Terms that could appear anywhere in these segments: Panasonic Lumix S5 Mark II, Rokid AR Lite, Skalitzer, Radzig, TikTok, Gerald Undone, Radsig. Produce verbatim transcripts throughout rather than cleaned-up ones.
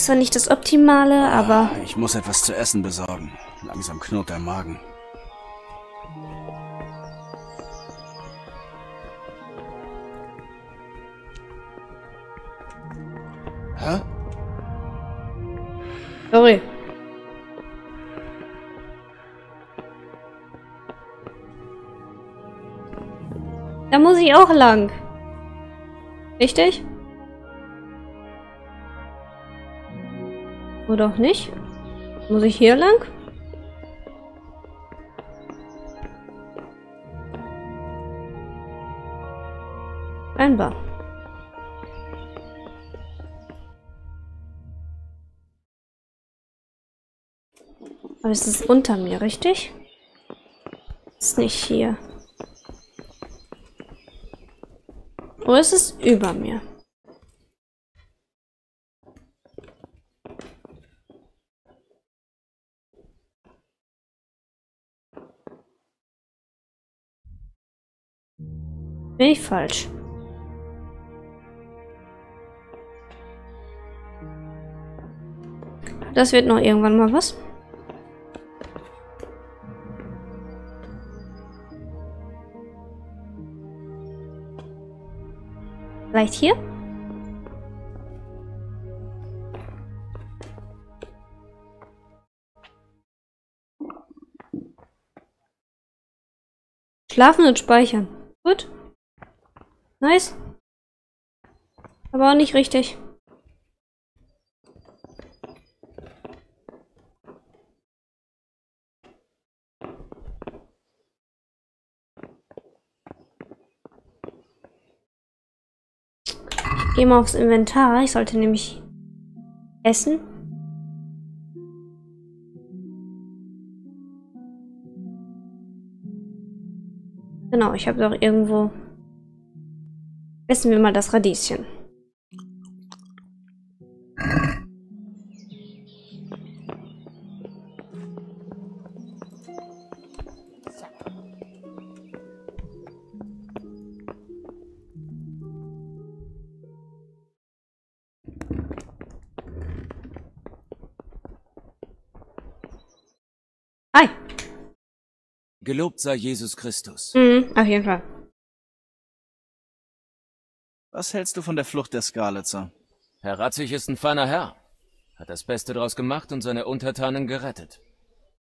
Zwar nicht das Optimale, aber... Ah, ich muss etwas zu essen besorgen. Langsam knurrt der Magen. Hä? Sorry. Da muss ich auch lang. Richtig? Oder auch nicht? Muss ich hier lang? Einbar. Aber es ist unter mir, richtig? Ist nicht hier. Oder ist es über mir? Bin ich falsch? Das wird noch irgendwann mal was. Vielleicht hier? Schlafen und speichern. Gut. Nice. Aber auch nicht richtig. Gehen wir aufs Inventar. Ich sollte nämlich essen. Genau, ich habe doch irgendwo... Essen wir mal das Radieschen. Gelobt sei Jesus Christus. Mhm, auf jeden Fall. Was hältst du von der Flucht der Skalitzer? Herr Radzig ist ein feiner Herr. Hat das Beste draus gemacht und seine Untertanen gerettet.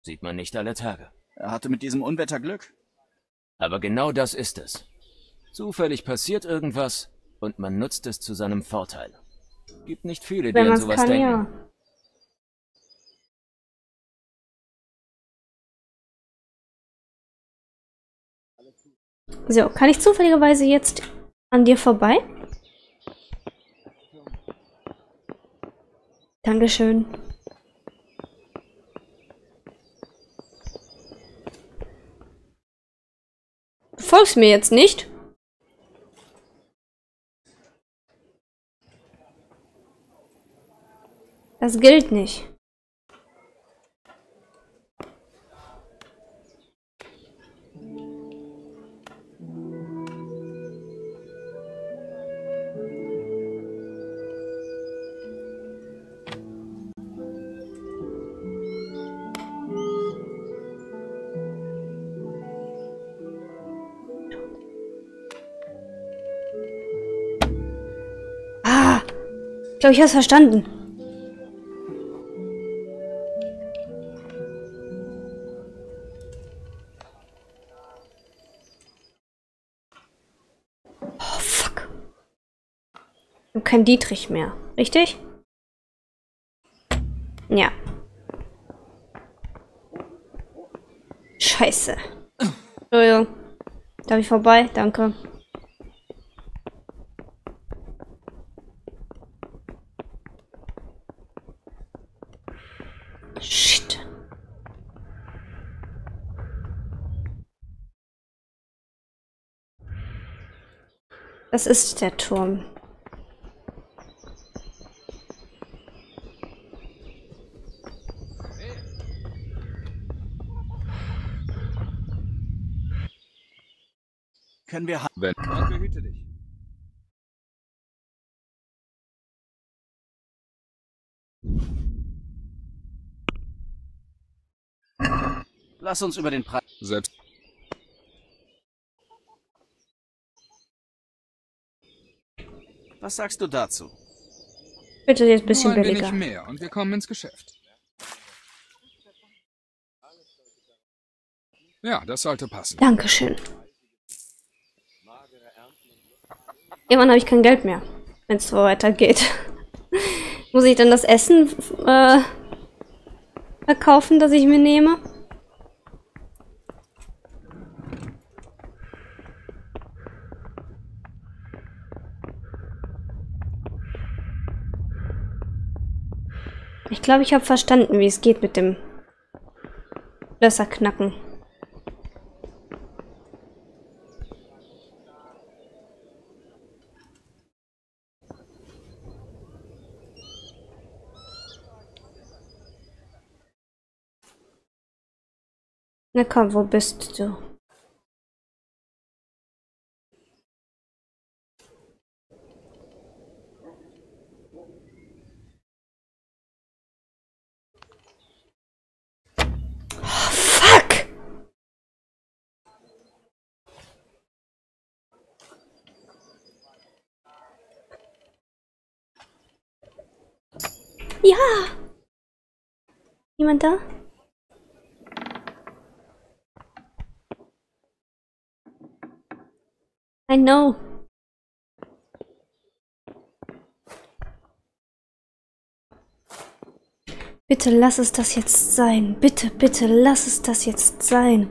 Sieht man nicht alle Tage. Er hatte mit diesem Unwetter Glück. Aber genau das ist es. Zufällig passiert irgendwas und man nutzt es zu seinem Vorteil. Gibt nicht viele, die an sowas denken. Ja. So, kann ich zufälligerweise jetzt an dir vorbei? Dankeschön. Du folgst mir jetzt nicht? Das gilt nicht. Ich glaube, ich habe es verstanden. Oh, fuck. Ich habe keinen Dietrich mehr, richtig? Ja. Scheiße. Entschuldigung. Darf ich vorbei? Danke. Das ist der Turm. Können wir haben? Gott behüte dich. Lass uns über den Preis selbst. Was sagst du dazu? Bitte jetzt ein bisschen billiger. Nur mehr und wir kommen ins Geschäft. Ja, das sollte passen. Dankeschön. Irgendwann habe ich kein Geld mehr, wenn es so weitergeht. Muss ich dann das Essen äh, verkaufen, das ich mir nehme? Ich glaube, ich habe verstanden, wie es geht mit dem Lösserknacken. Na komm, wo bist du? Ja! Jemand da? I know. Bitte lass es das jetzt sein. Bitte, bitte lass es das jetzt sein.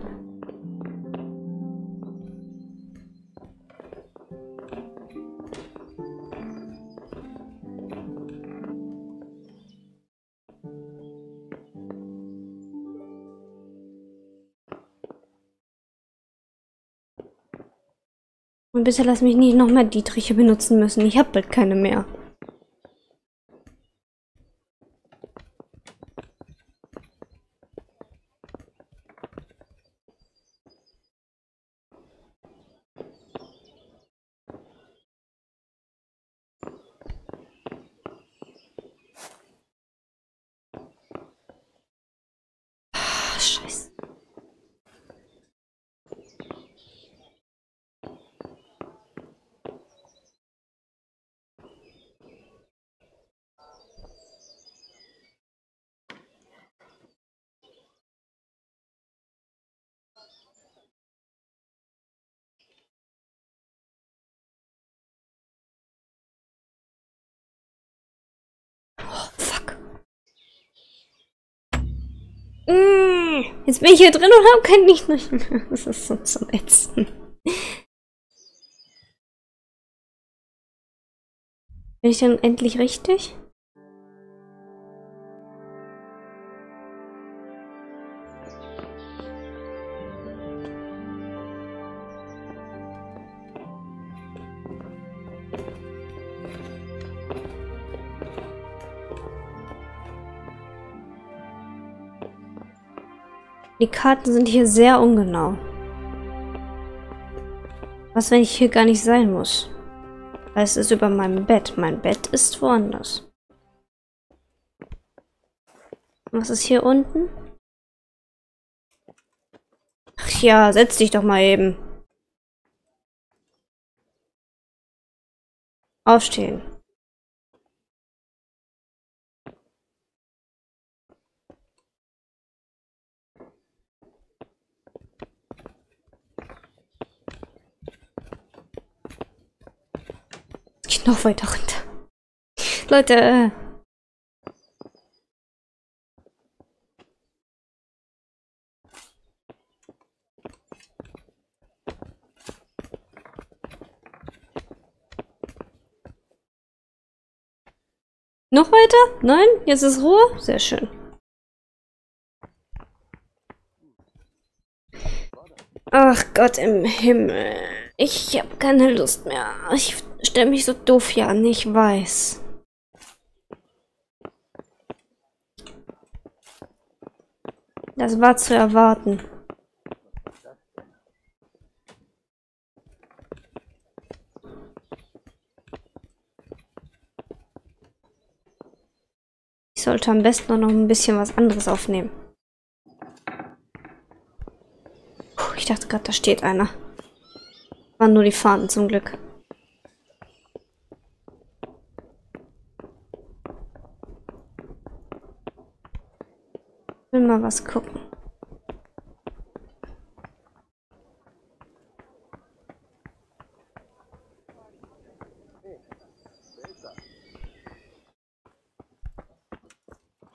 Und bitte lass mich nicht noch mehr Dietriche benutzen müssen. Ich hab bald keine mehr. Jetzt bin ich hier drin und habe kein Licht mehr. Das ist so zum Ätzend. Bin ich dann endlich richtig? Die Karten sind hier sehr ungenau. Was, wenn ich hier gar nicht sein muss? Weil es ist über meinem Bett. Mein Bett ist woanders. Was ist hier unten? Ach ja, setz dich doch mal eben. Aufstehen. Noch weiter runter. Leute. Noch weiter? Nein? Jetzt ist Ruhe? Sehr schön. Ach Gott im Himmel. Ich habe keine Lust mehr. Ich stelle mich so doof hier an, ich weiß. Das war zu erwarten. sollte am besten auch noch ein bisschen was anderes aufnehmen. Puh, ich dachte gerade, da steht einer. Waren nur die Fahnen zum Glück. Will mal was gucken.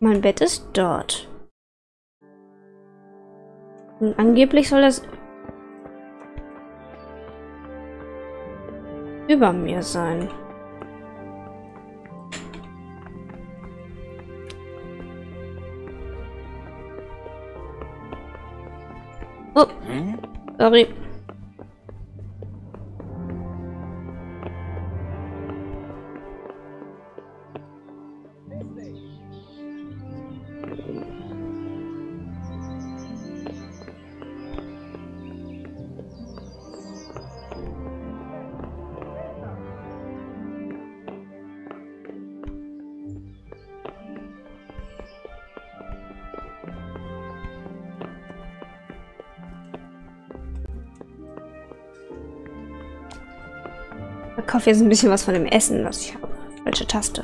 Mein Bett ist dort. Und angeblich soll das über mir sein. Oh, sorry. Ich kaufe jetzt ein bisschen was von dem Essen, was ich habe. Welche Taste?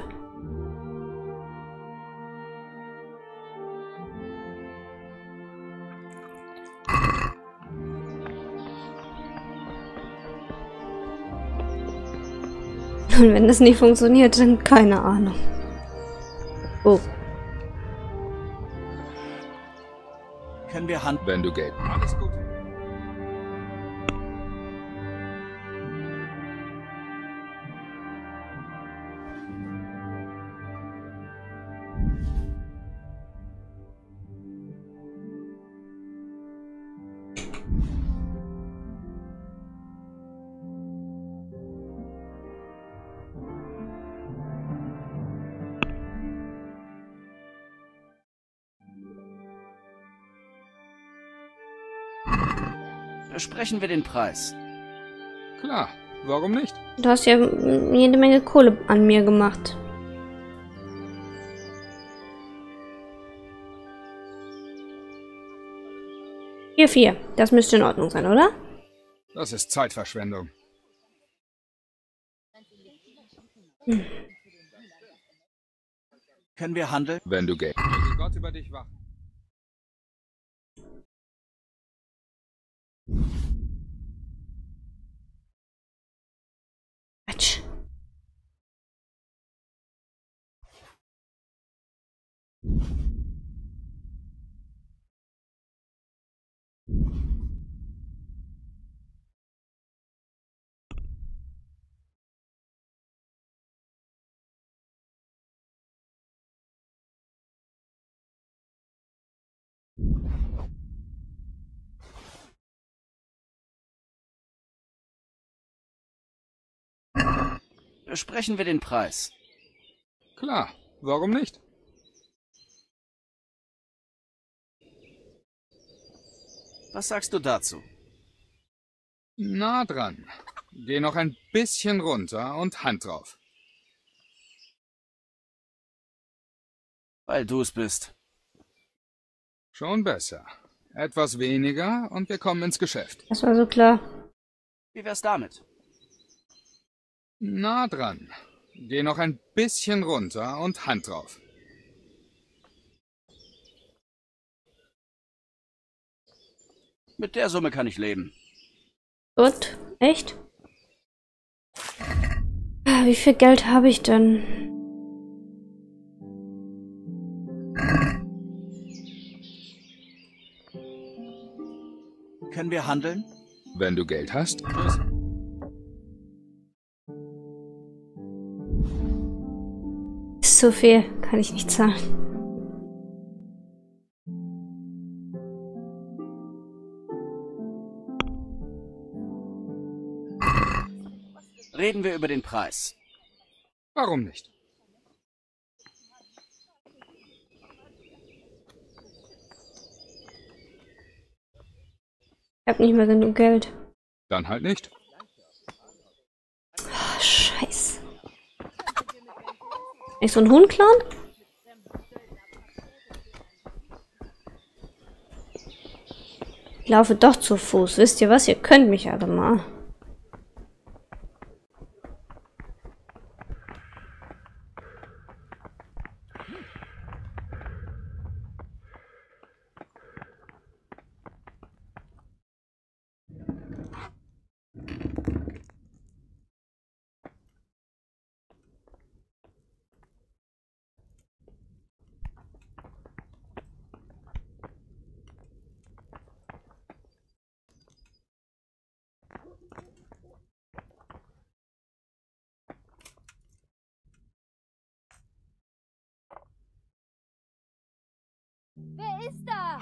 Und wenn das nicht funktioniert, dann keine Ahnung. Oh. Können wir Hand, wenn du Geld hast. Alles gut. Besprechen wir den Preis. Klar, warum nicht? Du hast ja jede Menge Kohle an mir gemacht. vier vier, das müsste in Ordnung sein, oder? Das ist Zeitverschwendung. Hm. Können wir handeln? Wenn du gehst. Möge Gott über dich wachen. Quatsch. Besprechen wir den Preis. Klar, warum nicht? Was sagst du dazu? Na dran. Geh noch ein bisschen runter und Hand drauf. Weil du es bist. Schon besser. Etwas weniger und wir kommen ins Geschäft. Das war so klar. Wie wär's damit? Na dran. Geh noch ein bisschen runter und Hand drauf. Mit der Summe kann ich leben. Gut, echt? Wie viel Geld habe ich denn? Können wir handeln? Wenn du Geld hast. Tschüss. Zu viel kann ich nicht zahlen. Reden wir über den Preis. Warum nicht? Ich habe nicht mehr genug Geld. Dann halt nicht. Oh, Scheiße. Ist so ein Hund klauen? Ich laufe doch zu Fuß. Wisst ihr was? Ihr könnt mich alle mal. Wer ist da?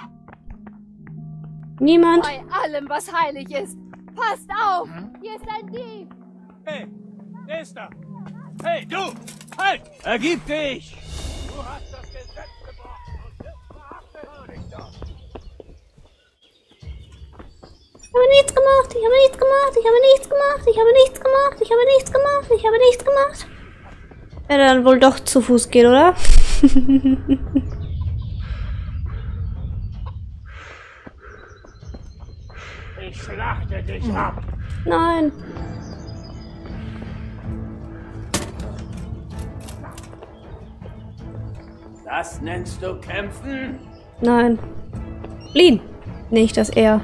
Niemand. Bei allem, was heilig ist. Passt auf! Hier ist ein Dieb! Hey, wer ist da? Hey, du! Halt! Ergib dich! Du hast das Gesetz gebrochen und wirst verhaftet. Ich habe nichts gemacht! Ich habe nichts gemacht! Ich habe nichts gemacht! Ich habe nichts gemacht! Ich habe nichts gemacht! Ich habe nichts gemacht! Er wird dann wohl doch zu Fuß gehen, oder? Ich schlachte dich ab! Nein! Das nennst du kämpfen? Nein. Fliehen! Nicht, dass er.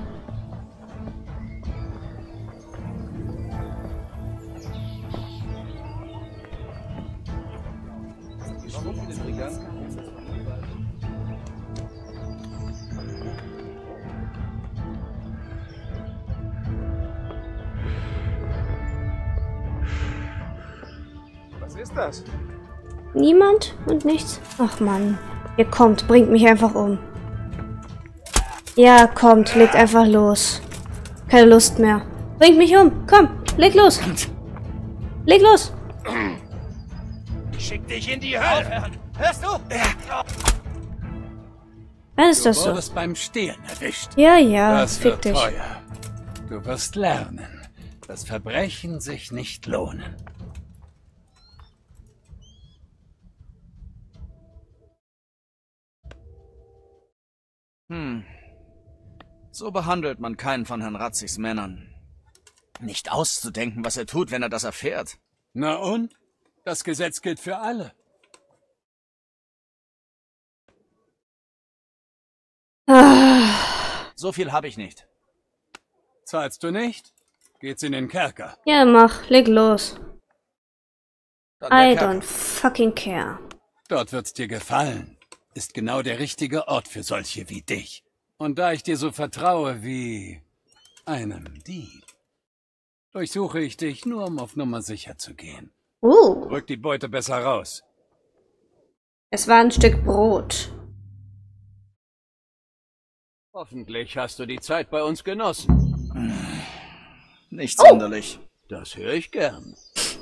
Niemand und nichts. Ach Mann. Ihr kommt, bringt mich einfach um. Ja, kommt, legt einfach los. Keine Lust mehr. Bringt mich um. Komm, leg los. Leg los. Schick dich in die Hölle. Hörst du? Dann ist das so. Du wurdest beim Stehlen erwischt. Ja, ja, fick dich. Teuer. Du wirst lernen, dass Verbrechen sich nicht lohnen. Hm. So behandelt man keinen von Herrn Radsigs Männern. Nicht auszudenken, was er tut, wenn er das erfährt. Na und? Das Gesetz gilt für alle. Ah. So viel habe ich nicht. Zahlst du nicht? Geht's in den Kerker. Ja, mach. Leg los. I don't fucking care. Dort wird's dir gefallen. Ist genau der richtige Ort für solche wie dich. Und da ich dir so vertraue wie einem Dieb, durchsuche ich dich nur, um auf Nummer sicher zu gehen. Uh. Rück die Beute besser raus. Es war ein Stück Brot. Hoffentlich hast du die Zeit bei uns genossen. Nicht oh. Sonderlich. Das höre ich gern.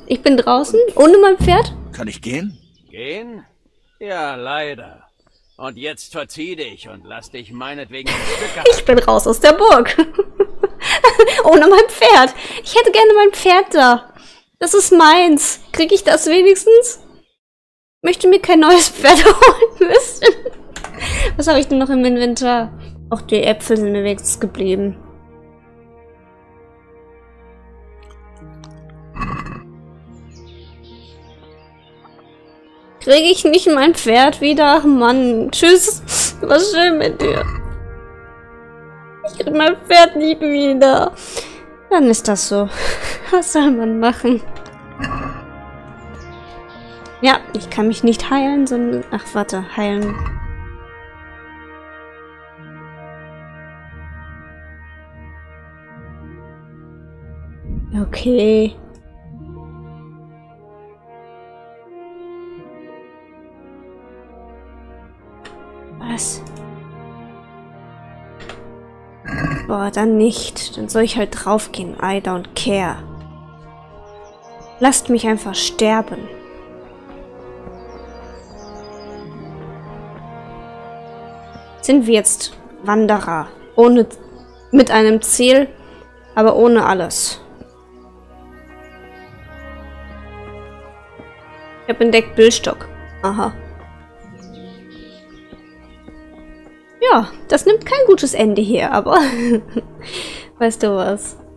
Ich bin draußen, Und ohne mein Pferd. Kann ich gehen? Gehen? Ja, leider. Und jetzt verzieh dich und lass dich meinetwegen ein Stück ab. Ich bin raus aus der Burg. Ohne mein Pferd. Ich hätte gerne mein Pferd da. Das ist meins. Kriege ich das wenigstens? Möchte mir kein neues Pferd holen müssen. Was habe ich denn noch im Inventar? Auch die Äpfel sind mir wenigstens geblieben. Kriege ich nicht mein Pferd wieder? Mann, tschüss. War schön mit dir. Ich krieg mein Pferd nie wieder. Dann ist das so. Was soll man machen? Ja, ich kann mich nicht heilen, sondern... Ach, warte, heilen. Okay. Was? Boah, dann nicht. Dann soll ich halt draufgehen. I don't care. Lasst mich einfach sterben. Sind wir jetzt Wanderer? Ohne... Mit einem Ziel, aber ohne alles. Ich habe entdeckt Bildstock. Aha. Ja, das nimmt kein gutes Ende hier, aber weißt du was?